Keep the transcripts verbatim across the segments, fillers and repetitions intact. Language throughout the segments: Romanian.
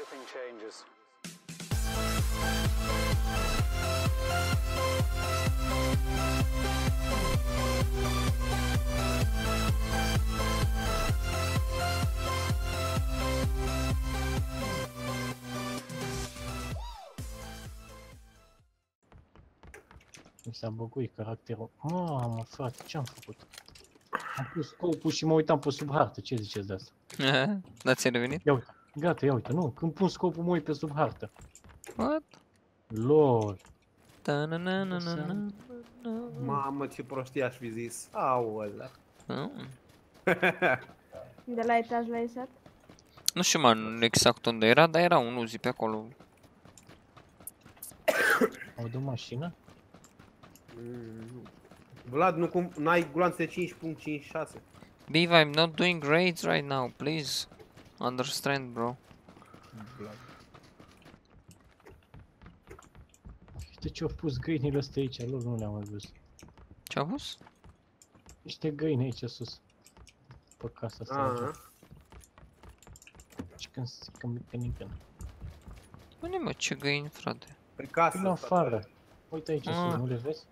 everything changes. Mi s-a băguit caracterul. Ah, mă frate, ce-am făcut? Am pus scopul și mă uitam pe sub hartă, ce ziceți de asta? Da, ți-ai revenit? Ia uite, gata, ia uite, nu, când pun scopul mă uit pe sub hartă. What? Lol. Mamă, ce prostie aș fi zis. Aolea. De la etaj la isat? Nu știu, mă, exact unde era, dar era un Uzi pe acolo. Aud o mașină? Mm. Vlad, nu cum n-ai gloanțe cinci punct cincizeci și șase. Biv, I'm not doing raids right now, please. Understand, bro. Vlad. Uite ce-au pus găinile astea aici, lor nu le-am mai văzut. Ce-au pus? Niște găini aici sus. Pe casa asta. Și când se cămică nimeni. Unde mă, ce găini, frate? Pe casă. Până afară. Uite aici sus, nu le vezi?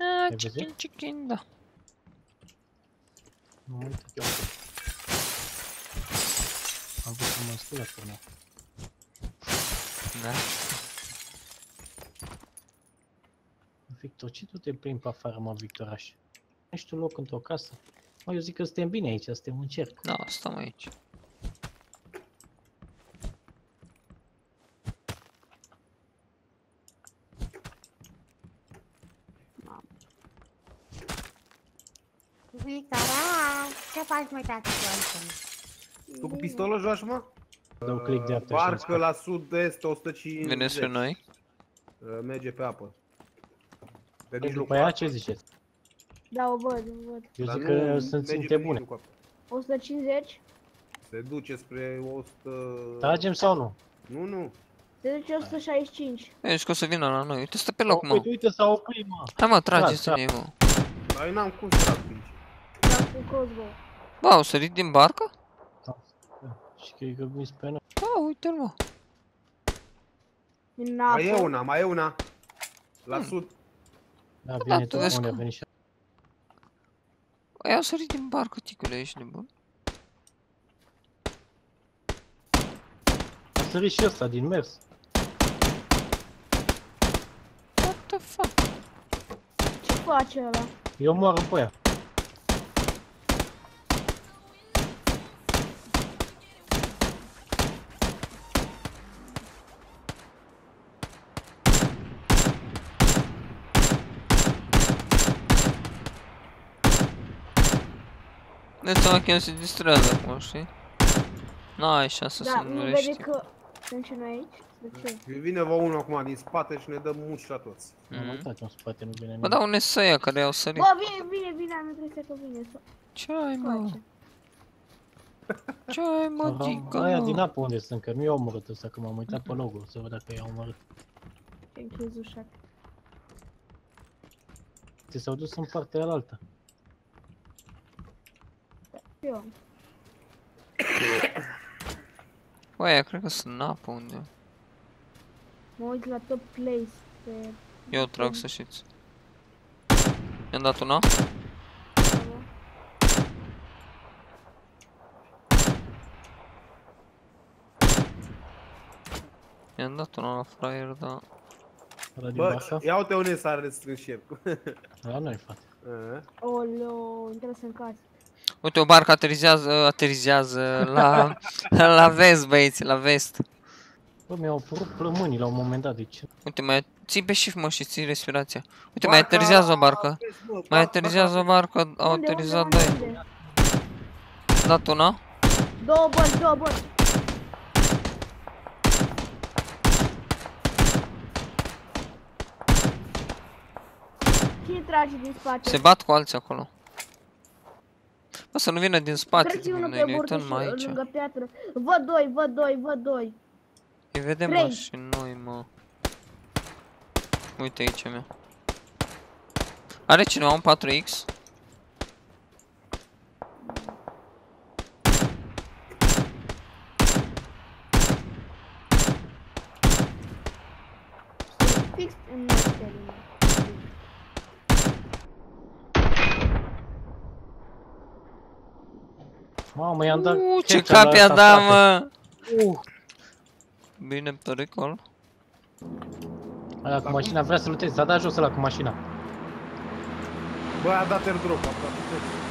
Aaaa, chicken, chicken, da. Mă uită chiar. Am văzut un măscul acolo. Da? Victor, ce tu te plimbi pe afară, mă, Victoraș? Ești un loc într-o casă? Mă, eu zic că suntem bine aici, suntem în cerc. Da, stăm aici. Victoras, ce faci, mă, tati, tu? Tu cu pistolul joci, mă? Dau click de apă. Parcă la sud-est, o sută cincizeci. Vine spre noi? Merge pe apă. Pe mijlocul apă. Pe aia ce ziceți? Da, o văd, o văd. Eu zic că sunt ținte bune. o sută cincizeci? Se duce spre o sută... Tragem sau nu? Nu, nu. Se duce o sută șaizeci și cinci. Eu zic că o să vină la noi. Uite, stă pe loc, mă. Uite, uite, s-a oprit, mă. Hai, mă, trageți-ne, mă. Dar eu n-am cum să trag aici. Ba, o sărit din barcă? Da, și cred că vin spre noi. Ba, uite-l, mă. Mai e una, mai e una. La sud. Da, bine, tu unde a venit și-a. Aia au sărit din barcă, ticule, ești nebun? A sărit și ăsta, din mers. What the fuck? Ce face ăla? Eu moară pe aia. Deci seama că el se distrează acum, știi? N-ai șansă să nu le știi. Da, nu vede că sunt și noi aici? De ce? Vine va unul acum din spate și ne dă muci la toți. Am uitat în spate, nu vine nimeni. Bă, da, unde sunt ăia care i-au sărit? Bă, vine, vine, vine, nu trebuie să vine. Ce ai, mă? Ce ai, mă, dică, mă? Aia din apă unde sunt, că nu i-au omorât ăsta, că m-am uitat pe logo, să văd dacă i-au omorât. Te-ai închis ușa. Te s-au dus în partea alaltă. Oaia, cred că sunt în apă unde. Mă uit la top place pe... Eu trag să știți. I-am dat una? I-am dat una la fraier, dar... Bă, ia uite unde s-a restrâns șerpul. La noi, frate. Oleo, intră să-n casă. Uite, o barcă aterizează, aterizează la, la vest, băieți, la vest. Bă, mi-au părut plămânii la un moment dat, de ce? Uite, mai ții pe shift, mă, și ții respirația. Uite, barca... mai aterizează o barcă. Mai aterizează o barcă, au aterizat doi. Dat una. Două bărți, două bărți. Cine trage din spate? Se bat cu alții acolo. Bă, să nu vină din spate, noi ne uităm mai aici. Văd doi, văd doi, văd doi. Îi vedem, mă, și noi, mă. Uite aici, mea. Are cineva un patru X? fix în noaptea lume. Mamă, i-am dat... Uuu, ce cap i-a dat, mă! Uh. Bine, pericol. Ala cu mașina, vrea să lutezi, s-a dat jos ăla cu mașina. Bă, a dat airdrop, a dat airdrop.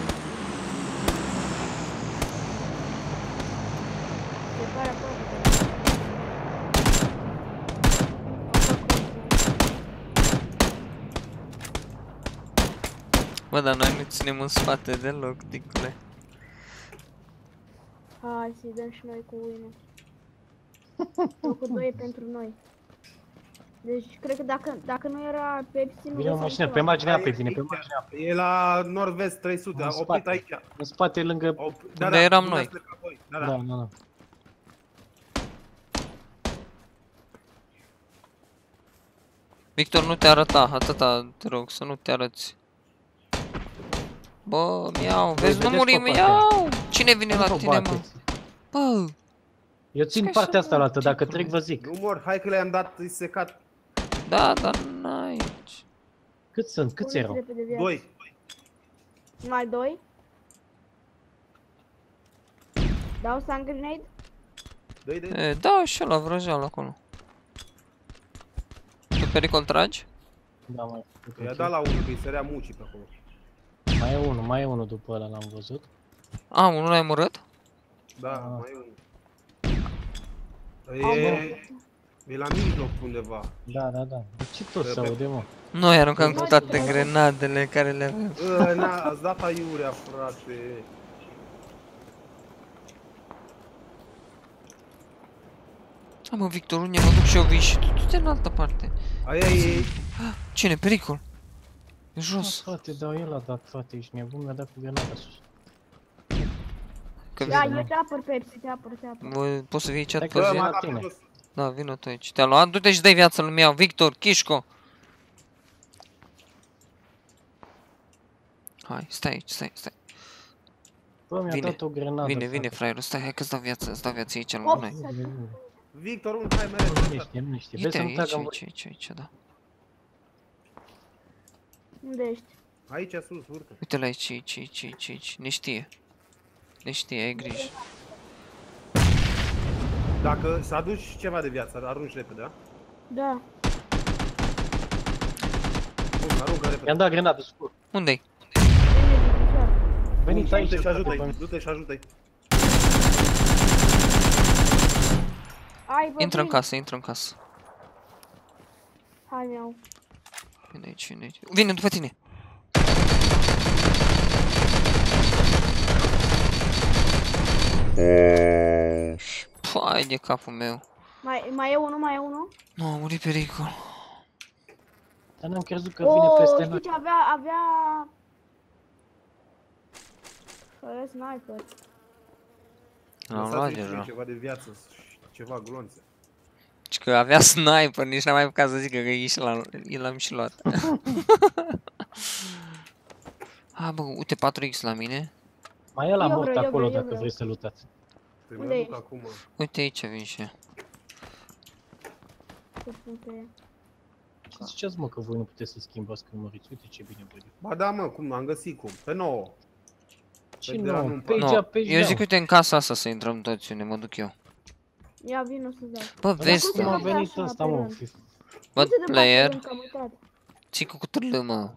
Bă, dar noi nu ținem în spate deloc, dicule. Hai să-i dăm și noi cu uine. Locul doi e pentru noi. Deci, cred că dacă, dacă nu era Pepsi, nu... Vine o mașină, pe marginea apei, vine pe marginea apei. E la nord-vest trei sute, a oprit aici. În spate, lângă... Unde eram noi. Da, da, da. Victor, nu te arăta, atâta, te rog, să nu te arăți. Bă, miau, vezi, nu muri, miau! Cine vine la tine, mă? Bă! Eu țin partea asta la altă, dacă trec vă zic. Nu mor, hai că le-am dat, i-s secat. Da, dar n-ai aici. Cât sunt, câți erau? Doi. Mai doi? Dau stun grenade? Doi, doi. Da, și ăla, vrăjeală acolo. Pe pericol tragi? Da, mai. I-a dat la unul, că-i sărea mucii pe acolo. Mai e unul, mai e unul după ăla, l-am văzut. A, unul l-ai murat? Da, ah. mai e unul. E... e la mijloc undeva. Da, da, da. Ce tot se aude, mă? Noi aruncam cu toate grenadele care le aveam. Bă, na, ați dat aiurea, frate. A, mă, Victor, unde mă duc și eu vii și tu, du-te în altă parte. Aia e... Cine? Pericol? E jos. Da, frate, dar el a dat, frate, ești nebun, mi-a dat cu grenada sus. Da, eu te apăr, Pepsi, te apăr, te apăr. Poți să vii chat pe zi? Da, vină tu aici. Te-a luat? Du-te și dai viața lui meu, Victor, Chișco! Hai, stai aici, stai, stai. Bă, mi-a dat o grenadă. Vine, vine, fraierul, stai, hai că-ți dau viața, îți dau viața aici, lui noi. Victor, un trai mereu. Nu știu, nu știu. Uite, aici, aici, aici, aici, da. Unde ești? Aici, sus, urcă. Uite-l aici, aici, aici, aici, aici. Ne știe. Ne știe, ai grijă. Dacă să aduci ceva de viață, arunci repede, da? Da. Bun, aruncă repede. I-am dat grenadă, scurt. Unde-i? Veniți aici și ajută-i, du-te și ajută-i. Intră în casă, intră în casă. Hai, miau. Vine aici, vine aici. Vine după tine! Pai de capul meu. Mai, mai e unul, mai e unul? Nu, a murit pericol. Dar n-am crezut că vine peste noi. O, știi ce avea, avea... Fără sniper. L-am luat deja. Ceva de viață și ceva glonțe. Și că avea sniper, nici n-am mai apucat să zică că i l-am și luat. Ha, bă, uite, patru X la mine. Mai e la mort acolo, dacă vrei să lutați. Uite aici vin și ea. Ce ziceați, mă, că voi nu puteți să schimbați când măriți? Uite ce bine băi. Ba da, mă, cum am găsit cum? Pe nouă. Ce nouă? Pe aici, pe aici. Eu zic, uite, în casa asta să intrăm toți, unde mă duc eu. Ia, vino să-ți dau. Bă, vezi, mă. Cum a venit ăsta, mă? Bă, player. Ții cu cuturile, mă.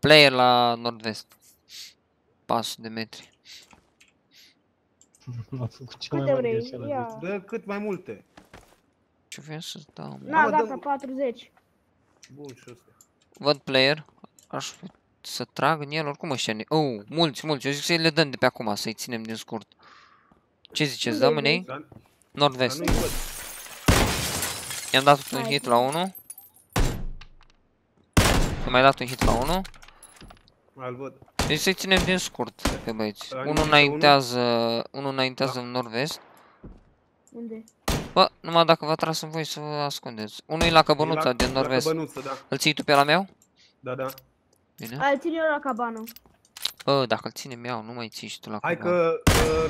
Player la nord-vest. patru sute de metri. M-a făcut cel mai mare greșeală de asta. Dă cât mai multe. Ce vreau să-ți dau, mă? N-a dat la patruzeci. Bun, și ăsta. Văd player. Aș fi să trag în el, oricum ăștia ne... Oh, mulți, mulți. Eu zic să-i le dăm de pe acum, să-i ținem din scurt. Ce ziceți, da, mânei? Nord-vest. I-am dat un hit la unul. I-am mai dat un hit la unul. Deci să-i ținem din scurt pe băieți. Unul înaintează, unul înaintează în nord-vest. Unde? Bă, numai dacă v-a tras în voi să vă ascundeți. Unul e la căbănuța din nord-vest. Îl ții tu pe la meu? Da, da. Bine. Îl țin eu la cabană. Bă, dacă-l ținem eu, nu mai ții și tu la cabană. Hai că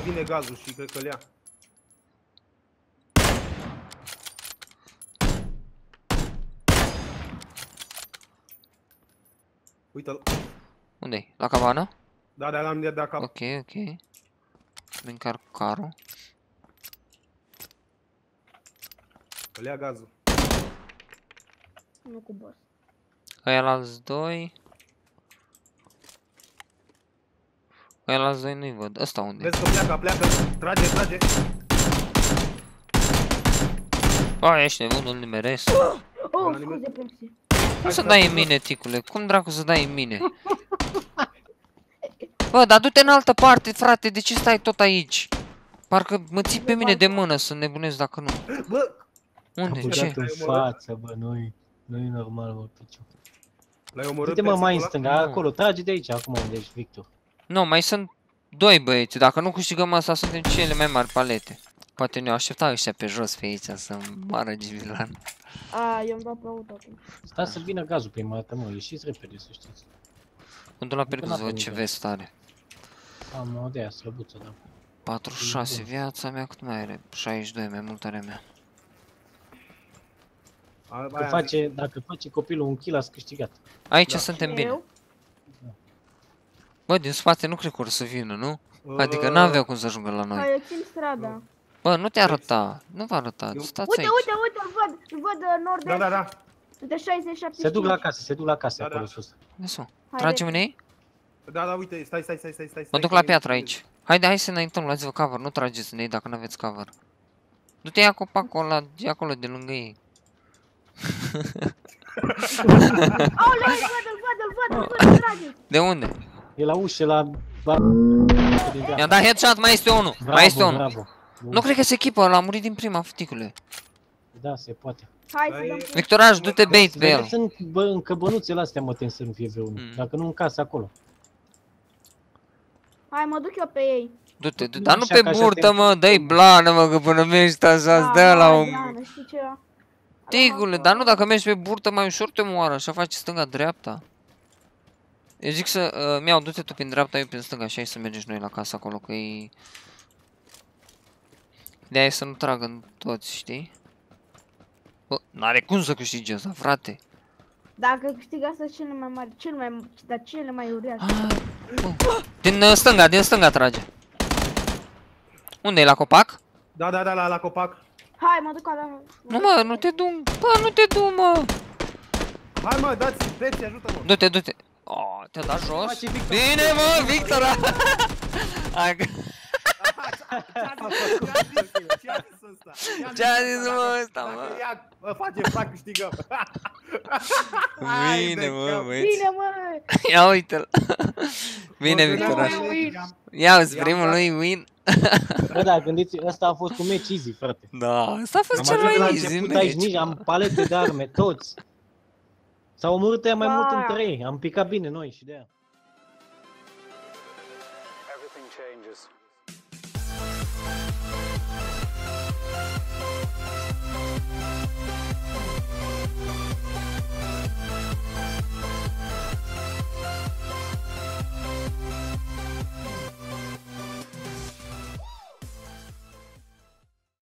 vine gazul și cred că-l ia. Uite-l. Unde-i? La cabana? Da, da, l-am dat de acasă. Ok, ok. Să-mi încarc carul. Îl ia gazul. Nu cu boss. Aia la alți doi. Aia la alți doi nu-i văd. Ăsta unde? Vezi că pleacă, pleacă. Trage, trage. Ba, ești nebun, nu-l nimeresc. Oh, oh, scuze, Pepsi. Cum să dai în mine, ticule? Cum dracu să dai în mine? Bă, dar du-te în altă parte, frate, de ce stai tot aici? Parcă mă ții pe mine de mână să nebunesc dacă nu. Bă! Unde? Ce? În față, bă, nu-i nu-i normal, mă, piciu. L-ai omorât? Du-te, mă, mai în stânga, acolo, trage de aici, acum unde ești, Victor. Nu, mai sunt doi băieți, dacă nu câștigăm asta, suntem cele mai mari palete. Poate ne-au așteptat ăștia pe jos pe aici să-mi bară Givilan. A, eu-mi dau pe auto acum. Stai să vină gazul prima dată, mă, ieșiți repede, să știți. Când la pericol să văd ce vest are. Am o de-aia slăbuță, da. patruzeci și șase, viața mea cât mai are? șaizeci și doi, mai multă are mea. Dacă face, dacă face copilul un kill, ați câștigat. Aici da. Suntem bine. Da. Bă, din spate nu cred că or să vină, nu? Adică n-aveau cum să ajungă la noi. Hai, eu țin strada. Bă, nu te arăta, nu vă arăta, stați aici. Uite, uite, uite, îl văd, îl văd nord. Da, da, da. De șaizeci șaptezeci. Se duc la casă, se duc la casă, acolo sus. Lasă. Tragem în ei? Da, da, uite, stai, stai, stai, stai, stai. Mă duc la piatră aici. Haide, hai să înaintăm, luați-vă cover, nu trageți în ei dacă n-aveți cover. Du-te ia copacul ăla, e acolo de lângă ei. Aoleu, îl văd, îl văd, îl văd, îl văd, îl trage. De unde? E la ușă, la... I-am dat headshot, mai este unul, mai este unul. Nu cred că se echipă, l-a murit din prima, făticule. Da, se poate. Hai, Victoraj, du-te bait pe el. Sunt încă bănuțele astea, mă tem să nu fie vreunul. Dacă nu, în casă, acolo. Hai, mă duc eu pe ei. Du-te, du-te, dar nu pe burtă, mă, dă-i blană, mă, că până mergi așa, dă la un... Tigule, dar nu, dacă mergi pe burtă, mai ușor te moară, așa faci stânga-dreapta. Eu zic să... mi-au, du-te tu prin dreapta, eu prin stânga, așa e să mergem noi la casă acolo, că e... De-aia să nu trag în toți, știi? Bă, n-are cum să câștige asta, frate! Dacă câștig asta, cele mai mari, cel mai... dar cele mai uriașe. Din uh, stânga, din stânga trage! Unde-i, la copac? Da, da, da, la, la copac! Hai, mă duc ala... Nu mă, nu te du... Bă, nu te du, mă! Hai, mă, dați, dați, ajută-mă! Du-te, du-te! Oh, te-a dat jos? Bine, mă, Victora! Ce-a zis mă ăsta, mă? Mă face fac, câștigăm. Bine, mă, băieți. Bine, mă. Ia uite-l. Bine, Victoras. Ia uite, primul lui win. Bă, da, gândiți, ăsta a fost un match easy, frate. Da, ăsta a fost cel mai easy match. Am palete de arme, toți. S-au omorât ea mai mult între ei. Am picat bine noi și de aia.